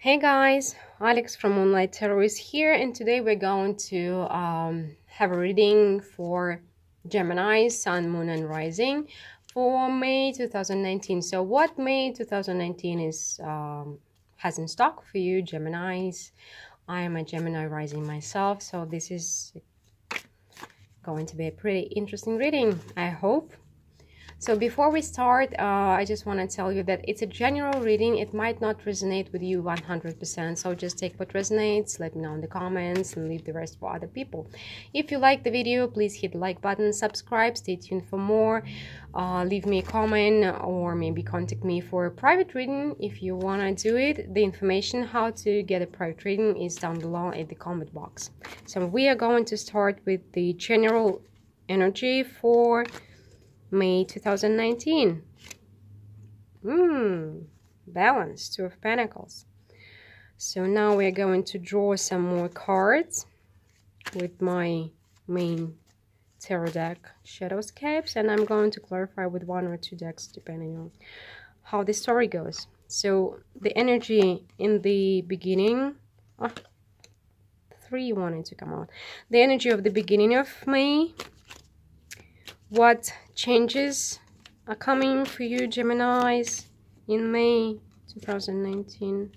Hey guys, Alex from Moonlight Tarot is here, and today we're going to have a reading for Gemini, Sun, Moon and Rising for May 2019. So what May 2019 is has in stock for you Geminis. I am a Gemini rising myself, so this is going to be a pretty interesting reading, I hope. So before we start, I just want to tell you that it's a general reading. It might not resonate with you 100%. So just take what resonates, let me know in the comments, and leave the rest for other people. If you like the video, please hit the like button, subscribe, stay tuned for more. Leave me a comment or maybe contact me for a private reading if you want to do it. The information how to get a private reading is down below in the comment box. So we are going to start with the general energy for May 2019. Balance, Two of Pentacles. So now we're going to draw some more cards with my main tarot deck, Shadowscapes, and I'm going to clarify with one or two decks depending on how the story goes. So the energy in the beginning, three wanted to come out. The energy of the beginning of May. What changes are coming for you, Geminis, in May 2019?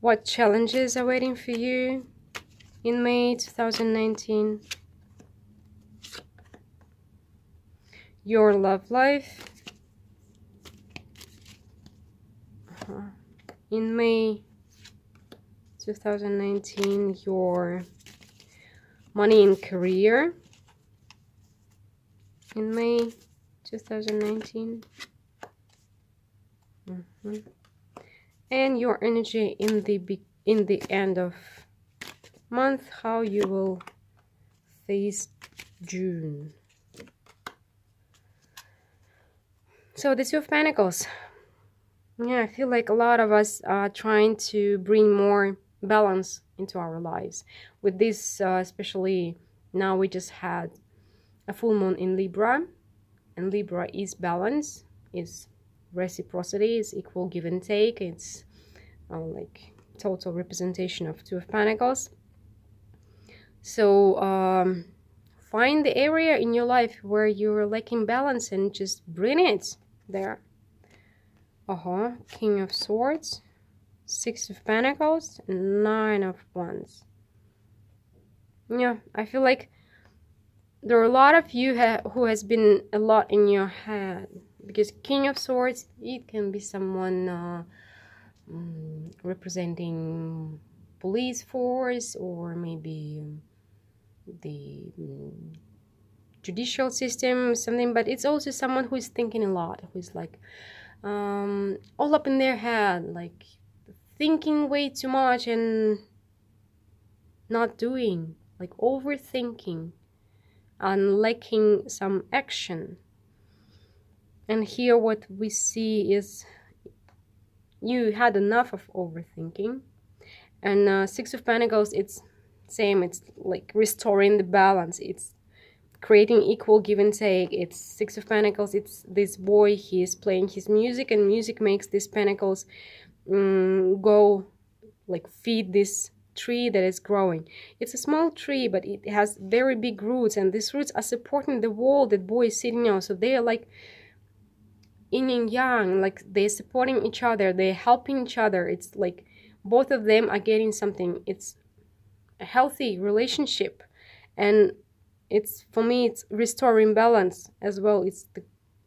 What challenges are waiting for you in May 2019? Your love life in May 2019, your money and career in May 2019, and your energy in the end of month, how you will face June. So the Two of Pentacles. Yeah, I feel like a lot of us are trying to bring more balance into our lives. With this, especially now we just had a full moon in Libra, and Libra is balance, is reciprocity, is equal give and take. It's like total representation of Two of Pentacles. So find the area in your life where you're lacking balance and just bring it there. King of Swords, Six of Pentacles, Nine of Wands. Yeah, I feel like there are a lot of you who has been a lot in your head, because King of Swords, it can be someone representing police force, or maybe the judicial system, something. But it's also someone who is thinking a lot, who is like all up in their head, like thinking way too much and not doing, like overthinking and lacking some action. And here what we see is you had enough of overthinking. And Six of Pentacles, it's same, it's like restoring the balance, it's creating equal give and take. It's Six of Pentacles, it's this boy, he is playing his music, and music makes these pentacles go, like feed this tree that is growing. It's a small tree, but it has very big roots, and these roots are supporting the wall that boy is sitting on. So they are like yin and yang, like they're supporting each other, they're helping each other. It's like both of them are getting something. It's a healthy relationship, and it's, for me, it's restoring balance as well. It's the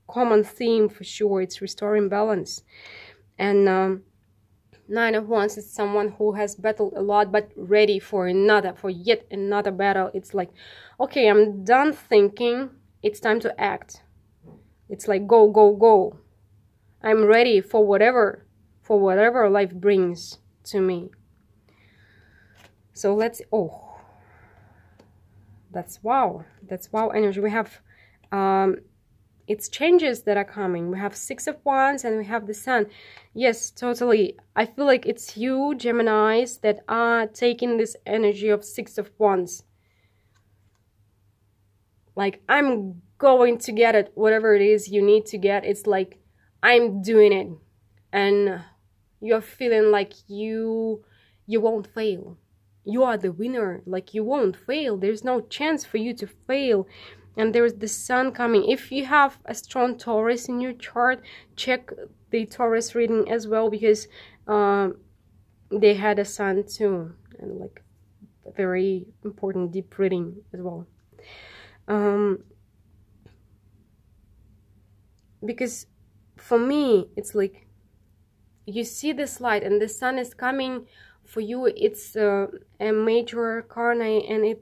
common theme for sure, it's restoring balance. And Nine of Wands is someone who has battled a lot, but ready for another, for yet another battle. It's like, okay, I'm done thinking, it's time to act. It's like go, go, go. I'm ready for whatever life brings to me. So let's, that's wow. That's wow energy. We have, it's changes that are coming. We have Six of Wands and we have the Sun. Yes, totally. I feel like it's you, Geminis, that are taking this energy of Six of Wands. Like, I'm going to get it. Whatever it is you need to get, it's like, I'm doing it. And You're feeling like you won't fail. You are the winner. Like, you won't fail. There's no chance for you to fail. And there's the sun coming. If you have a strong Taurus in your chart, check the Taurus reading as well, because they had a sun too, and like a very important deep reading as well. Because for me, it's like you see this light and the sun is coming for you. It's a major arcana, and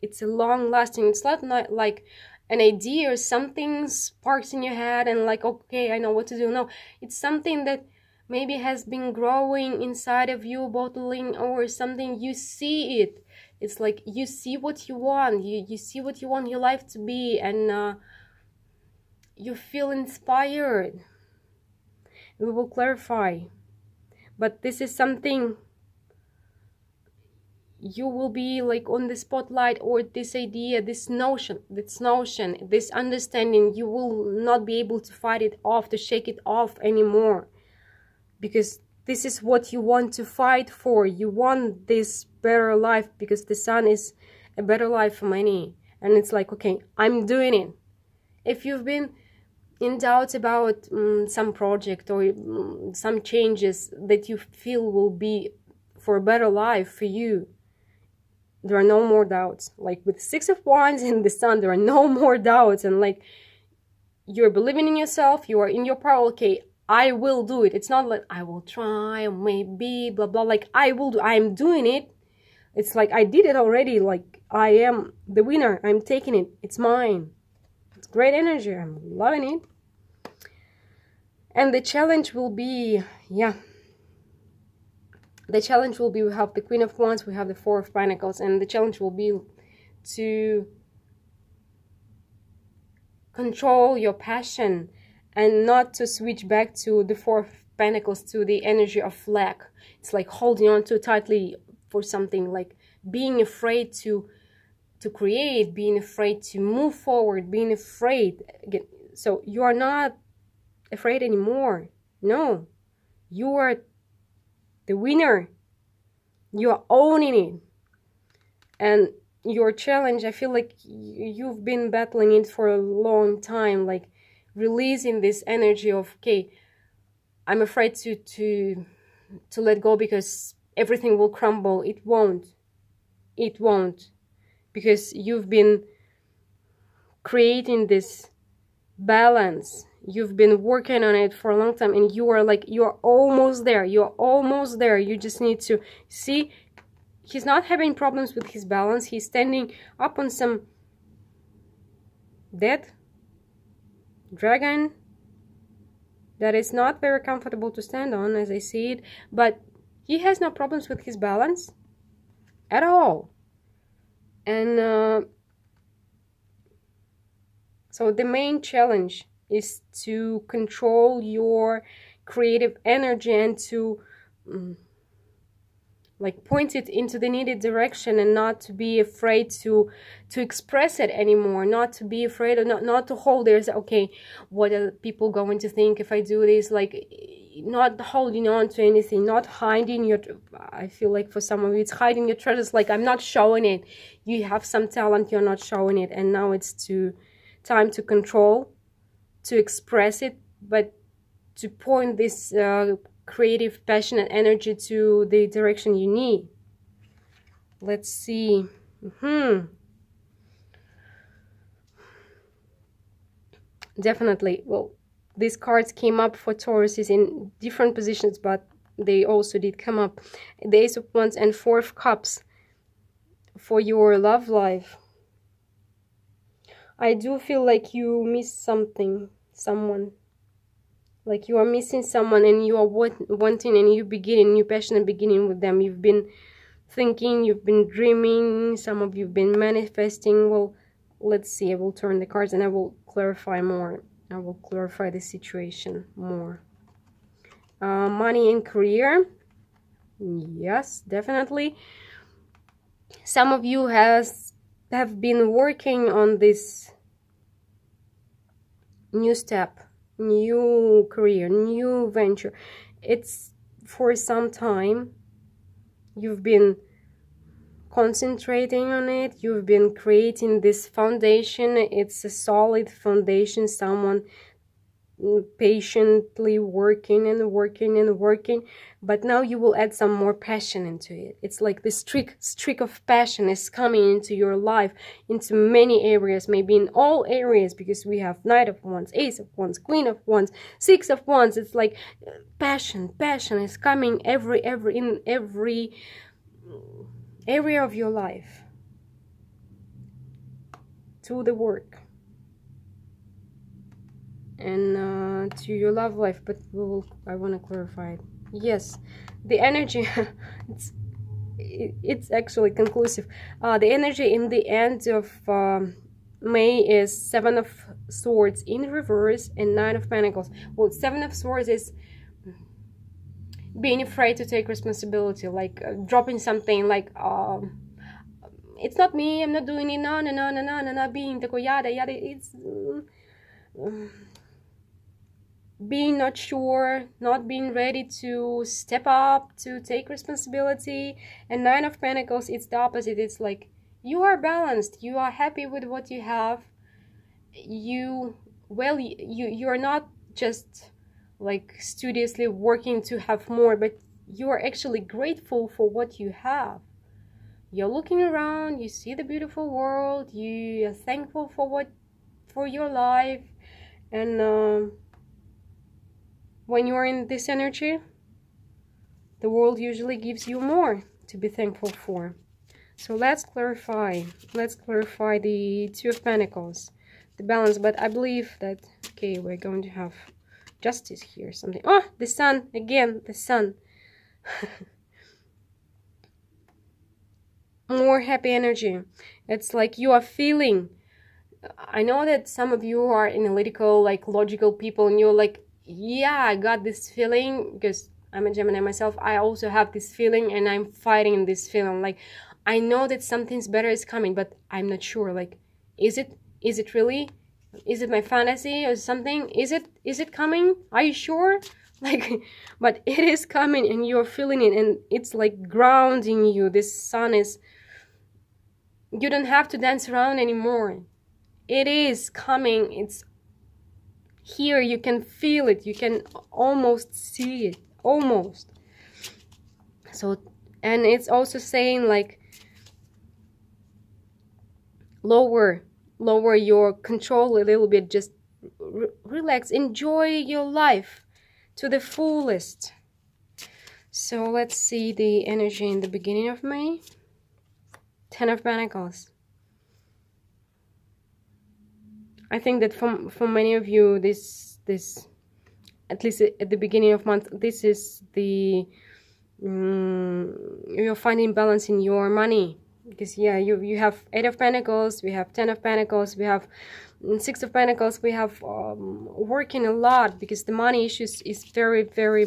it's a long lasting. It's not like an idea or something sparks in your head and like, okay, I know what to do. No, it's something that maybe has been growing inside of you, bottling or something. You see it. It's like you see what you want. You see what you want your life to be, and you feel inspired. We will clarify. But this is something you will be like on the spotlight, or this idea, this notion, this understanding, you will not be able to fight it off, to shake it off anymore. Because this is what you want to fight for. You want this better life, because the sun is a better life for many. And it's like, okay, I'm doing it. If you've been in doubt about some project or some changes that you feel will be for a better life for you, there are no more doubts. Like with Six of Wands and the sun, there are no more doubts. And like, you're believing in yourself, you are in your power. Okay, I will do it. It's not like I will try, maybe, blah, blah. Like, I will do, I'm doing it. It's like, I did it already. Like, I am the winner. I'm taking it. It's mine. It's great energy. I'm loving it. And the challenge will be, yeah. The challenge will be, we have the Queen of Wands, we have the Four of Pentacles, and the challenge will be to control your passion and not to switch back to the Four of Pentacles, to the energy of lack. It's like holding on too tightly for something, like being afraid to create, being afraid to move forward, being afraid. So you are not afraid anymore. No, you are the winner. You are owning it. And your challenge, I feel like you've been battling it for a long time, like releasing this energy of, okay, I'm afraid to let go because everything will crumble. It won't. It won't. Because you've been creating this balance. You've been working on it for a long time, and you are like, you're almost there. You're almost there. You just need to see. He's not having problems with his balance. He's standing up on some dead dragon that is not very comfortable to stand on, as I see it. But he has no problems with his balance at all. And so the main challenge is to control your creative energy and to like point it into the needed direction, and not to be afraid to express it anymore, not to be afraid, or not to hold there's, okay, what are people going to think if I do this? Like, not holding on to anything, not hiding your, I feel like for some of you it's hiding your treasures, like, I'm not showing it. You have some talent, you're not showing it, and now it's time to control, to express it, but to point this creative, passionate energy to the direction you need. Let's see. Definitely. Well, these cards came up for Tauruses in different positions, but they also did come up. The Ace of Wands and Four of Cups for your love life. I do feel like you missed something, someone. Like, you are missing someone, and you are wanting a new beginning, new passionate beginning with them. You've been thinking, you've been dreaming, some of you have been manifesting. Well, let's see. I will turn the cards and I will clarify more. I will clarify the situation more. Money and career. Yes, definitely. Some of you have been working on this new step, new career, new venture. It's for some time. You've been concentrating on it. You've been creating this foundation. It's a solid foundation. Someone patiently working and working and working. But now you will add some more passion into it. It's like this streak of passion is coming into your life, into many areas, maybe in all areas, because we have Knight of Wands, Ace of Wands, Queen of Wands, Six of Wands. It's like passion is coming in every area of your life. To the work and to your love life, but I want to clarify it. Yes, the energy it's actually conclusive. The energy in the end of May is Seven of Swords in reverse and Nine of Pentacles. Well, Seven of Swords is being afraid to take responsibility, like dropping something, like it's not me, I'm not doing it, no, being the yada yada. It's being not sure, not being ready to step up, to take responsibility. And Nine of Pentacles, it's the opposite. It's like you are balanced, you are happy with what you have. You are not just like studiously working to have more, but you are actually grateful for what you have. You're looking around, you see the beautiful world, you are thankful for your life. And when you are in this energy, the world usually gives you more to be thankful for. So let's clarify the Two of Pentacles, the balance. But I believe that, okay, we're going to have justice here, something. Oh, the Sun, again, the Sun. More happy energy. It's like you are feeling. I know that some of you are analytical, like logical people, and you're like, yeah, I got this feeling, because I'm a Gemini myself. I also have this feeling, and I'm fighting this feeling. Like, I know that something's better is coming, but I'm not sure. Like, is it really? Is it my fantasy or something? Is it coming? Are you sure? Like, but it is coming, and you're feeling it, and it's like grounding you. This Sun is, you don't have to dance around anymore. It is coming. It's here, you can feel it, you can almost see it, almost. So, and it's also saying like lower your control a little bit, just relax, enjoy your life to the fullest. So let's see the energy in the beginning of May. Ten of Pentacles. I think that for many of you, this at least at the beginning of month, this is the you're finding balance in your money, because yeah, you have Eight of Pentacles, we have Ten of Pentacles, we have Six of Pentacles, we have working a lot, because the money issues is very, very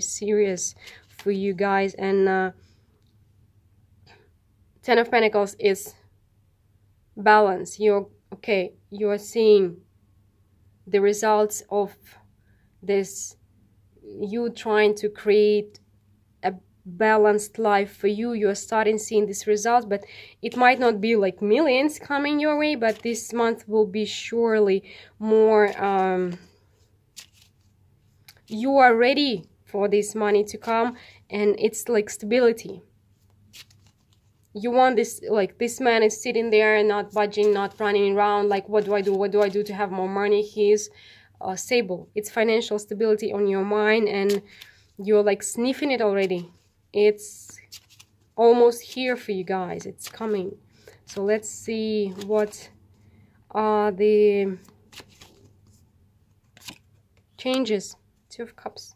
serious for you guys. And Ten of Pentacles is balance. You're okay, you are seeing the results of this, you trying to create a balanced life for you. You are starting seeing these results, but it might not be like millions coming your way, but this month will be surely more, you are ready for this money to come, and it's like stability. You want this, like this man is sitting there, not budging, not running around, like what do I do to have more money. He's stable. It's financial stability on your mind, and you're like sniffing it already. It's almost here for you guys, it's coming. So let's see what are the changes. Two of Cups.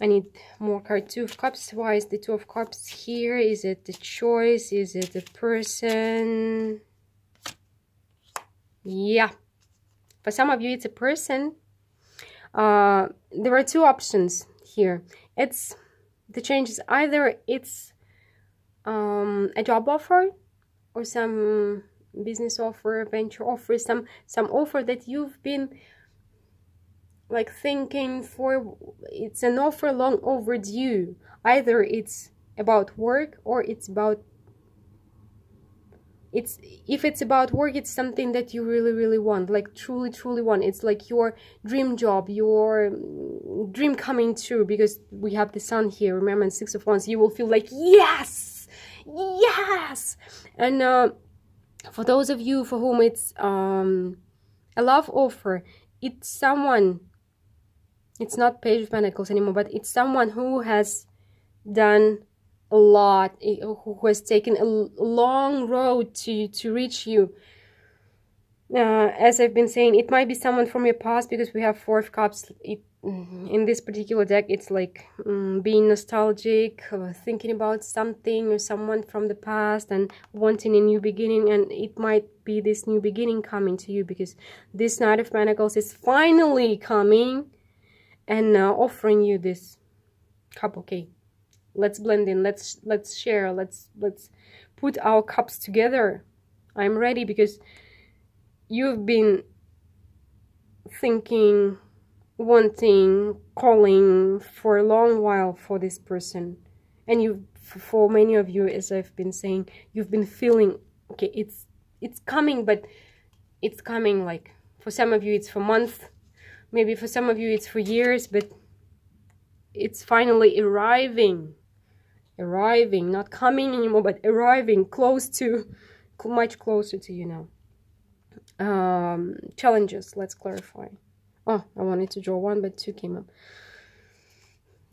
I need more cards. Two of Cups. Why is the Two of Cups here? Is it the choice? Is it the person? Yeah. For some of you, it's a person. There are two options here. It's the changes. Either it's a job offer, or some business offer, venture offer, some offer that you've been like thinking for, it's an offer long overdue. Either it's about work or it's about, it's, if it's about work, it's something that you really, really want, like truly, truly want. It's like your dream job, your dream coming true, because we have the Sun here, remember, in Six of Wands. You will feel like, yes, yes. And for those of you for whom it's a love offer, it's someone, it's not Page of Pentacles anymore, but it's someone who has done a lot, who has taken a long road to reach you. As I've been saying, it might be someone from your past, because we have Four of Cups. In this particular deck, it's like being nostalgic, thinking about something or someone from the past and wanting a new beginning. And it might be this new beginning coming to you, because this Knight of Pentacles is finally coming and offering you this cup. Okay, let's blend in, let's share, let's put our cups together. I'm ready, because you've been thinking, wanting, calling for a long while for this person. And you, for many of you, as I've been saying, you've been feeling, okay, it's coming, but it's coming, like, for some of you it's for months, maybe for some of you it's for years, but it's finally arriving, not coming anymore, but arriving, close to, much closer to you now. Challenges, let's clarify. Oh, I wanted to draw one, but two came up.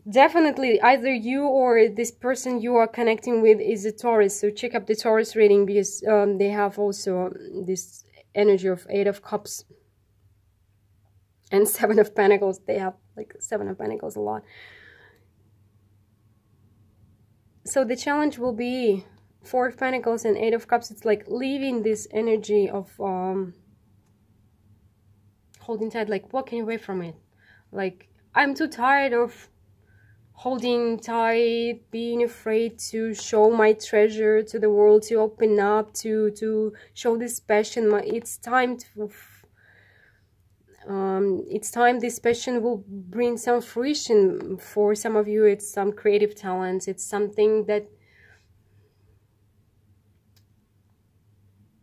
Definitely, either you or this person you are connecting with is a Taurus. So check up the Taurus reading, because they have also this energy of Eight of Cups and Seven of Pentacles. They have like Seven of Pentacles a lot. So the challenge will be Four of Pentacles and Eight of Cups. It's like leaving this energy of... holding tight, like walking away from it, like I'm too tired of holding tight, being afraid to show my treasure to the world, to open up, to show this passion. It's time to, it's time this passion will bring some fruition. For some of you, it's some creative talents, it's something that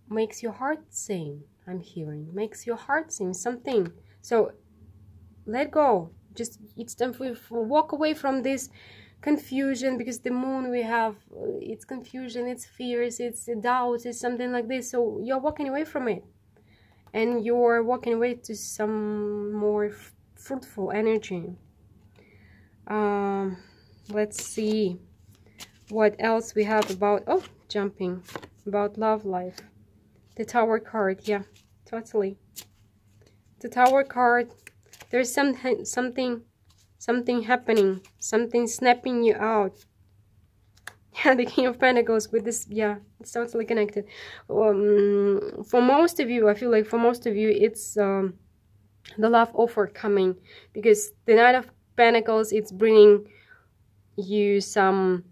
makes your heart sing. I'm hearing makes your heart sing, something. So let go, just, it's time for you to walk away from this confusion, because the moon we have, it's confusion, it's fears, it's doubts, it's something like this. So you're walking away from it, and you're walking away to some more fruitful energy. Let's see what else we have about, oh, jumping, about love life. The Tower card, yeah, totally. The Tower card, there's something happening, something snapping you out. Yeah, the King of Pentacles with this, yeah, it's totally connected. For most of you, I feel like for most of you, it's the love offer coming, because the Knight of Pentacles, it's bringing you some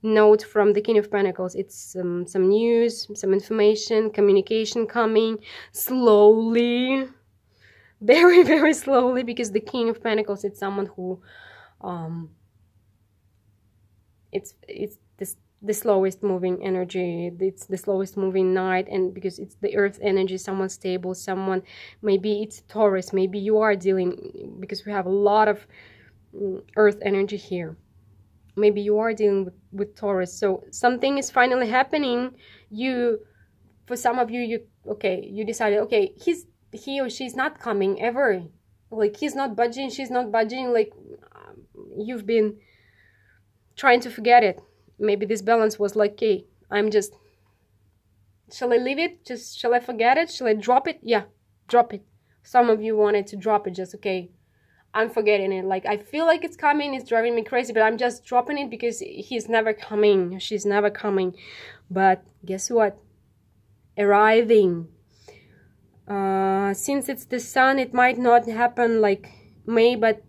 note from the King of Pentacles. It's some news, some information, communication coming slowly, very, very slowly, because the King of Pentacles, it's someone who it's the slowest moving energy, it's the slowest moving night, and because it's the earth energy, someone stable, someone, maybe it's Taurus, maybe you are dealing, because we have a lot of earth energy here. Maybe you are dealing with Taurus. So something is finally happening. You, for some of you, you decided, okay, he or she's not coming ever. Like, he's not budging, she's not budging. Like, you've been trying to forget it. Maybe this balance was like, okay, I'm just, shall I leave it? Just, shall I forget it? Shall I drop it? Yeah, drop it. Some of you wanted to drop it, just, okay, I'm forgetting it, like, I feel like it's coming, it's driving me crazy, but I'm just dropping it because he's never coming, she's never coming. But guess what? Arriving. Since it's the Sun, it might not happen like May, but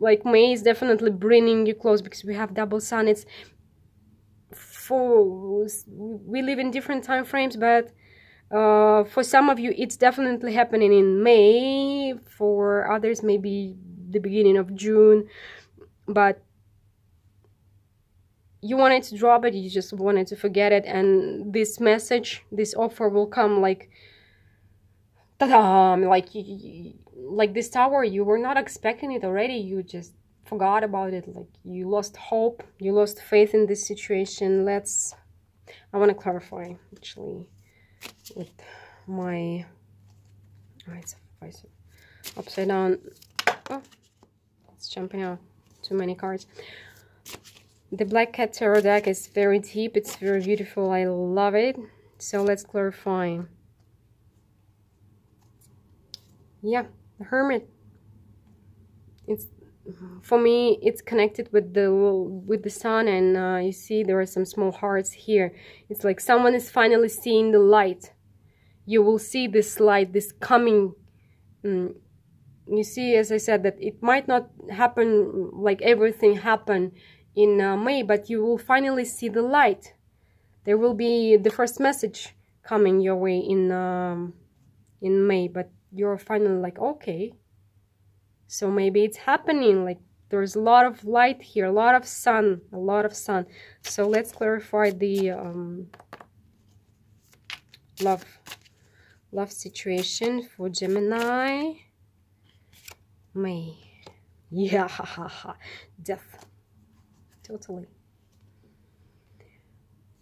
like May is definitely bringing you close, because we have double Sun. It's for, we live in different time frames, but For some of you, it's definitely happening in May. For others, maybe the beginning of June. But you wanted to drop it, you just wanted to forget it. And this message, this offer will come like... ta-da! Like this tower, you were not expecting it already. You just forgot about it. Like you lost hope. You lost faith in this situation. Let's... I want to clarify, actually, with my... Oh, it's upside down. Oh, it's jumping out. Too many cards. The Black Cat Tarot deck is very deep. It's very beautiful. I love it. So let's clarify. Yeah, the Hermit. It's... for me, it's connected with the sun, and you see there are some small hearts here. It's like someone is finally seeing the light. You will see this light, this coming. You see, as I said, that it might not happen like everything happened in May, but you will finally see the light. There will be the first message coming your way in May, but you're finally like, okay. So maybe it's happening, like there's a lot of light here, a lot of sun. So let's clarify the love situation for Gemini. May. Yeah, death. Totally.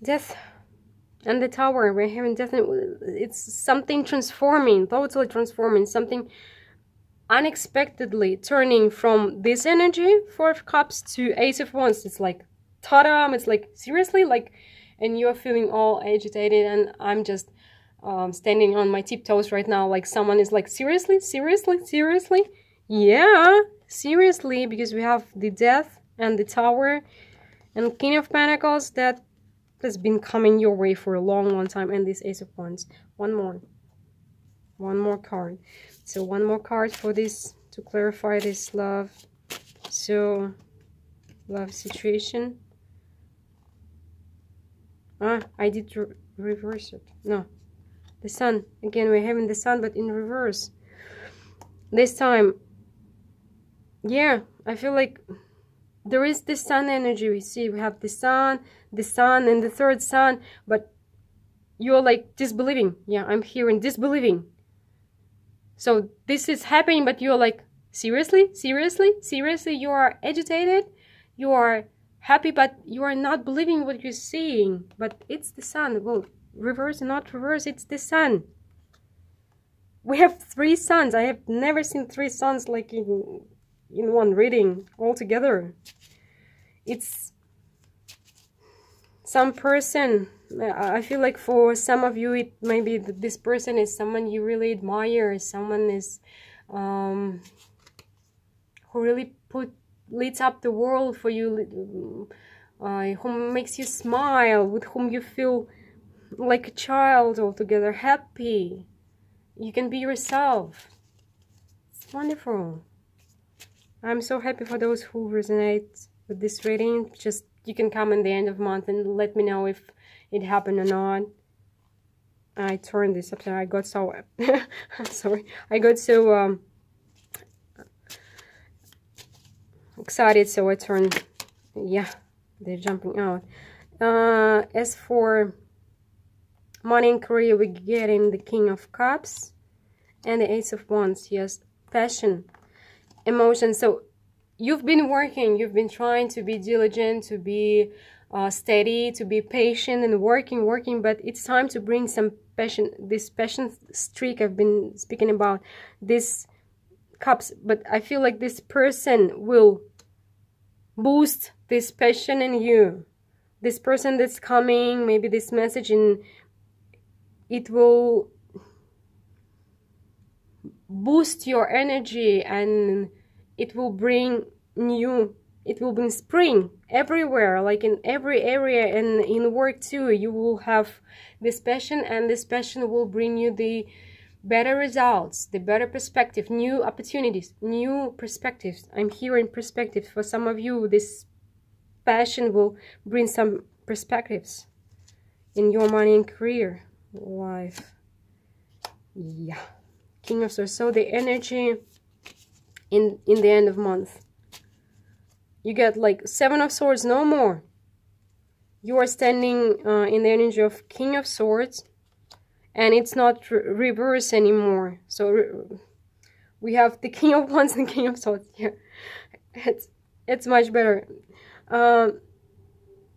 Death. And the tower, we're having death. It's something transforming, totally transforming, something unexpectedly turning from this energy, Four of Cups, to Ace of Wands. It's like, ta-da! It's like, seriously? Like, and you're feeling all agitated, and I'm just standing on my tiptoes right now. Like, someone is like, seriously? Seriously? Seriously? Yeah, seriously, because we have the Death and the Tower and King of Pentacles that has been coming your way for a long, long time, and this Ace of Wands. One more card. So one more card for this, to clarify this love. So, love situation. Ah, I did reverse it. No. The sun. Again, we're having the sun, but in reverse. This time, yeah, I feel like there is the sun energy. We see, we have the sun, and the third sun. But you're like disbelieving. Yeah, I'm here in disbelieving. So this is happening, but you're like, seriously? Seriously? Seriously? You are agitated, you are happy, but you are not believing what you're seeing. But it's the sun. Well, reverse, not reverse, it's the sun. We have three suns. I have never seen three suns like in one reading all together. It's some person. I feel like for some of you, it maybe this person is someone you really admire, someone is who really lights up the world for you, who makes you smile, with whom you feel like a child altogether, happy. You can be yourself. It's wonderful. I'm so happy for those who resonate with this reading. Just you can come in the end of the month and let me know if it happened or not. I turned this upside. I got so... I'm sorry. I got so excited, so I turned... Yeah, they're jumping out. As for money and career, we're getting the King of Cups and the Ace of Wands. Yes, passion, emotion. So you've been working. You've been trying to be diligent, to be... steady, to be patient and working, but it's time to bring some passion, this passion streak I've been speaking about, this cups. But I feel like this person will boost this passion in you. This person that's coming, maybe this message, and it will boost your energy, and it will bring new. It will be in spring everywhere, like in every area, and in work too. You will have this passion, and this passion will bring you the better results, the better perspective, new opportunities, new perspectives. I'm here in perspective. For some of you, this passion will bring some perspectives in your money and career life. Yeah, King of Swords. So the energy in the end of month, you get like Seven of Swords, no more. You are standing in the energy of King of Swords, and it's not reverse anymore. So we have the King of Wands and King of Swords. Yeah, it's much better.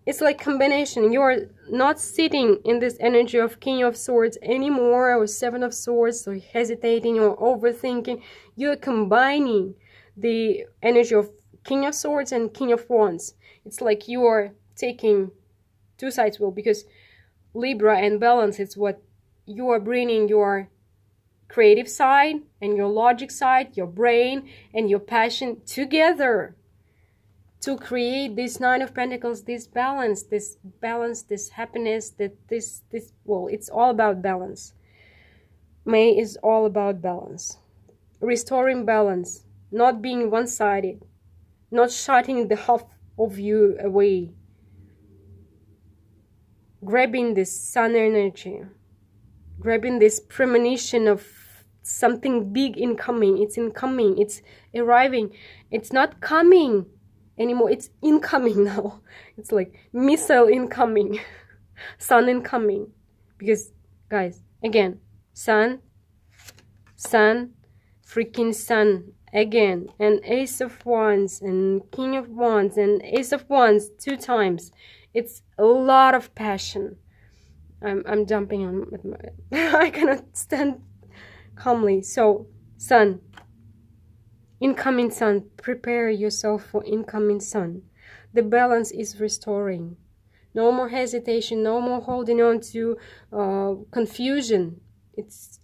It's like combination. You are not sitting in this energy of King of Swords anymore, or Seven of Swords, so hesitating or overthinking. You're combining the energy of King of Swords and King of Wands. It's like you are taking two sides, well, because Libra and balance is what you are bringing, your creative side and your logic side, your brain and your passion together to create this Nine of Pentacles, this balance, this happiness, this well, it's all about balance. May is all about balance, restoring balance, not being one-sided, not shutting the half of you away, grabbing this sun energy, grabbing this premonition of something big incoming. It's incoming, it's arriving, it's not coming anymore, it's incoming now. It's like missile incoming, sun incoming, because guys, again, sun, freaking sun again, and Ace of Wands and King of Wands and Ace of Wands 2 times. It's a lot of passion. I'm jumping on with my I cannot stand calmly. So sun, incoming sun, prepare yourself for incoming sun. The balance is restoring. No more hesitation, no more holding on to confusion. It's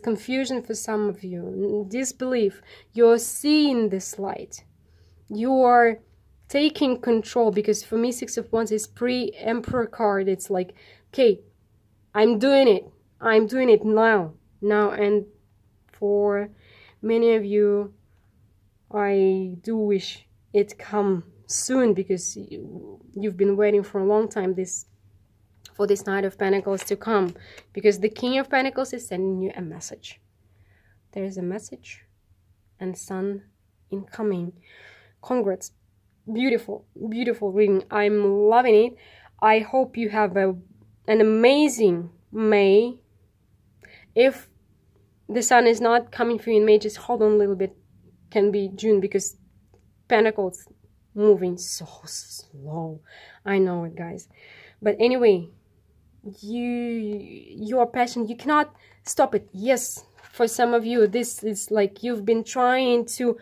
confusion for some of you. Disbelief. You're seeing this light. You are taking control, because for me, Six of Wands is pre-Emperor card. It's like, okay, I'm doing it now. And for many of you, I do wish it come soon, because you've been waiting for a long time for this Knight of Pentacles to come, because the King of Pentacles is sending you a message. There is a message, and sun incoming. Congrats. Beautiful, beautiful reading. I'm loving it. I hope you have an amazing May. If the sun is not coming for you in May, just hold on a little bit. Can be June, because Pentacles moving so slow. I know it, guys. But anyway, your passion, you cannot stop it. Yes, for some of you, this is like you've been trying to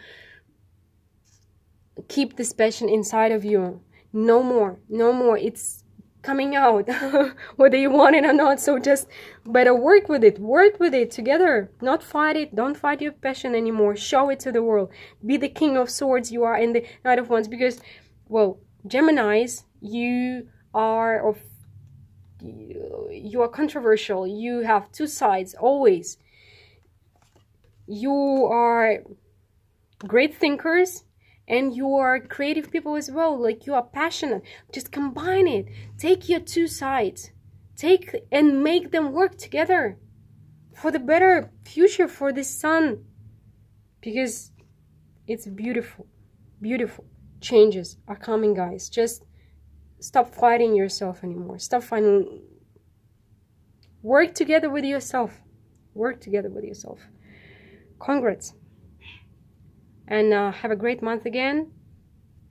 keep this passion inside of you. No more, it's coming out whether you want it or not. So just better work with it together, not fight it. Don't fight your passion anymore. Show it to the world. Be the King of Swords you are in the Knight of Wands, because, well, Geminis, you are controversial. You have two sides always. You are great thinkers, and you are creative people as well. Like, you are passionate. Just combine it. Take your two sides. Take and make them work together for the better future for this sun. Because it's beautiful. Beautiful changes are coming, guys. Just stop fighting yourself anymore. Stop fighting. Work together with yourself. Work together with yourself. Congrats. And have a great month again,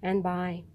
and bye.